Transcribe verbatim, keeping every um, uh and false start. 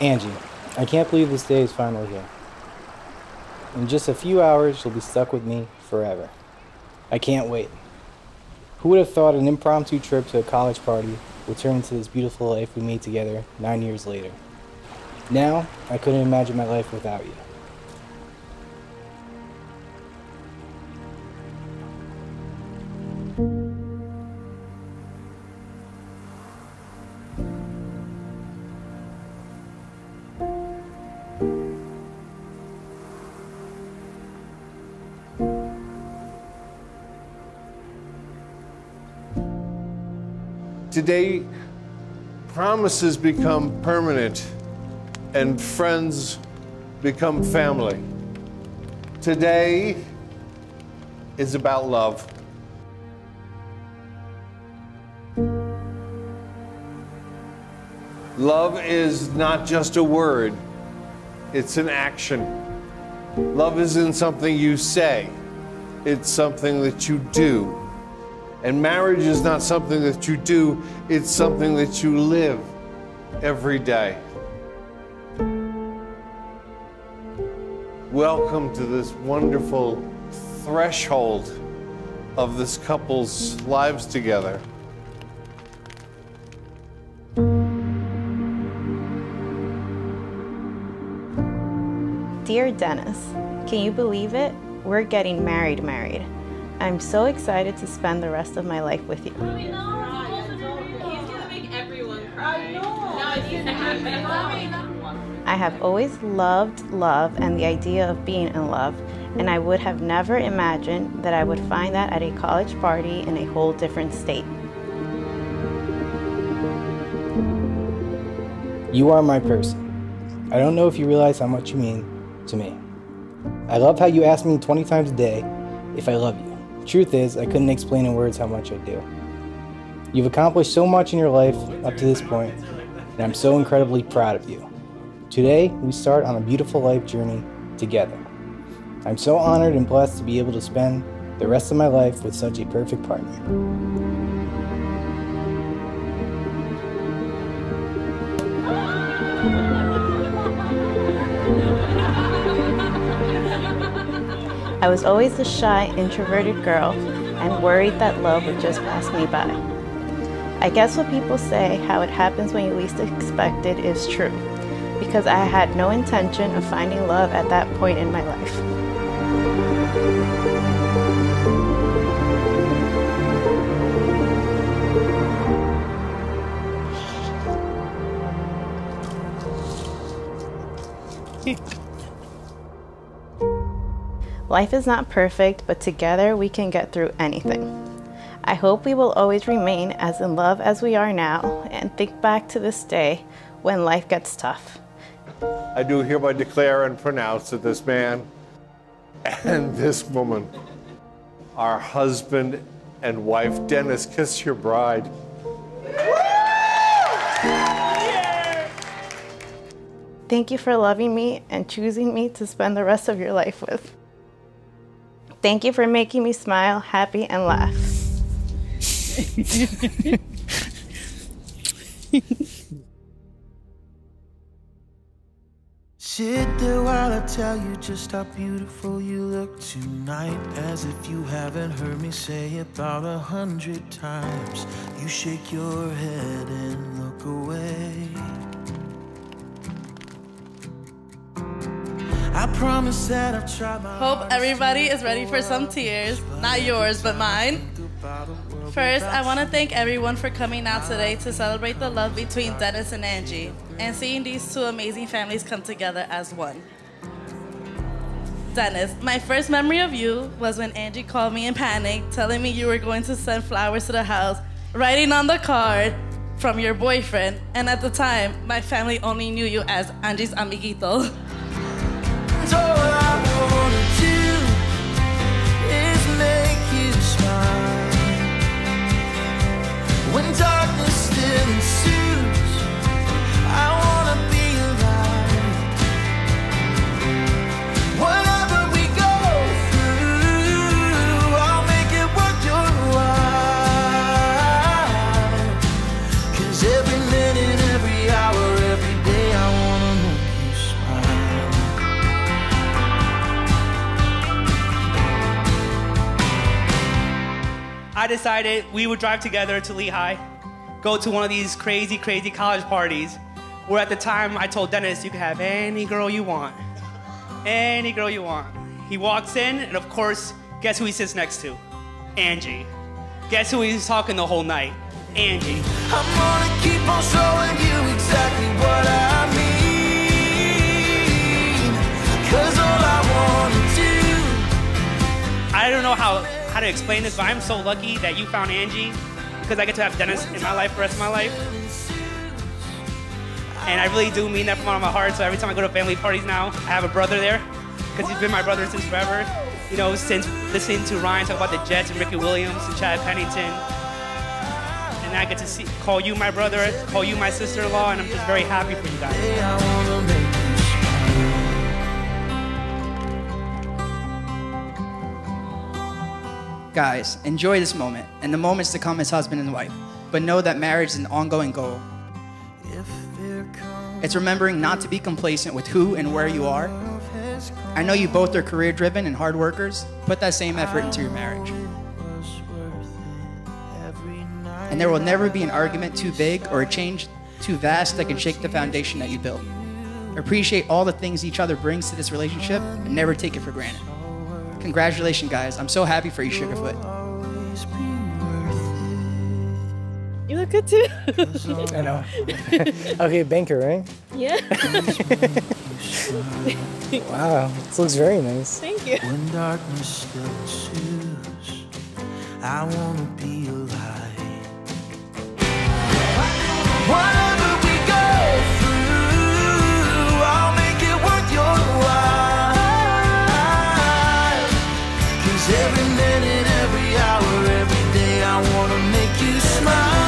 Angie, I can't believe this day is finally here. In just a few hours, you'll be stuck with me forever. I can't wait. Who would have thought an impromptu trip to a college party would turn into this beautiful life we made together nine years later? Now, I couldn't imagine my life without you. Today, promises become permanent and friends become family. Today is about love. Love is not just a word, it's an action. Love isn't something you say, it's something that you do. And marriage is not something that you do, it's something that you live every day. Welcome to this wonderful threshold of this couple's lives together. Dear Dennis, can you believe it? We're getting married, married. I'm so excited to spend the rest of my life with you. I know. I have always loved love and the idea of being in love, and I would have never imagined that I would find that at a college party in a whole different state. You are my person. I don't know if you realize how much you mean to me. I love how you ask me twenty times a day if I love you. Truth is, I couldn't explain in words how much I do. You've accomplished so much in your life up to this point, and I'm so incredibly proud of you. Today, we start on a beautiful life journey together. I'm so honored and blessed to be able to spend the rest of my life with such a perfect partner. I was always a shy, introverted girl and worried that love would just pass me by. I guess what people say, how it happens when you least expect it, is true, because I had no intention of finding love at that point in my life. Life is not perfect, but together we can get through anything. I hope we will always remain as in love as we are now and think back to this day when life gets tough. I do hereby declare and pronounce that this man and this woman are husband and wife. Dennis, kiss your bride. Thank you for loving me and choosing me to spend the rest of your life with. Thank you for making me smile, happy, and laugh. Sit there while I tell you just how beautiful you look tonight, as if you haven't heard me say about a hundred times. You shake your head and look away. I promise that I've tried my Hope everybody is ready for some tears. Not yours, but mine. First, I want to thank everyone for coming out today to celebrate the love between Dennis and Angie and seeing these two amazing families come together as one. Dennis, my first memory of you was when Angie called me in panic, telling me you were going to send flowers to the house, writing on the card, "From your boyfriend." And at the time, my family only knew you as Angie's amiguito. All I wanna do is make you smile. When darkness still ensues, I wanna be alive. Whatever we go through, I'll make it worth your while. 'Cause every minute, every hour, every day, I wanna decided we would drive together to Lehigh, go to one of these crazy, crazy college parties where at the time I told Dennis, you can have any girl you want. Any girl you want. He walks in, and of course, guess who he sits next to? Angie. Guess who he's talking the whole night? Angie. I'm gonna keep on showing you exactly what I mean, 'cause all I wanna do. I don't know how, how to explain this, but I'm so lucky that you found Angie, because I get to have Dennis in my life for the rest of my life. And I really do mean that from out of my heart, so every time I go to family parties now, I have a brother there, because he's been my brother since forever. You know, since listening to Ryan talk about the Jets and Ricky Williams and Chad Pennington. And I get to see, call you my brother, call you my sister-in-law, and I'm just very happy for you guys. Guys, enjoy this moment and the moments to come as husband and wife, but know that marriage is an ongoing goal. It's remembering not to be complacent with who and where you are. I know you both are career-driven and hard workers. Put that same effort into your marriage. And there will never be an argument too big or a change too vast that can shake the foundation that you built. Appreciate all the things each other brings to this relationship and never take it for granted. Congratulations, guys. I'm so happy for you, Sugarfoot. You look good, too. I know. Okay, banker, right? Yeah. Wow, this looks very nice. Thank you. When darkness ensues, I want to be alive. Whatever we go through, I'll make it worth your while. 'Cause every minute, every hour, every day, I wanna make you smile.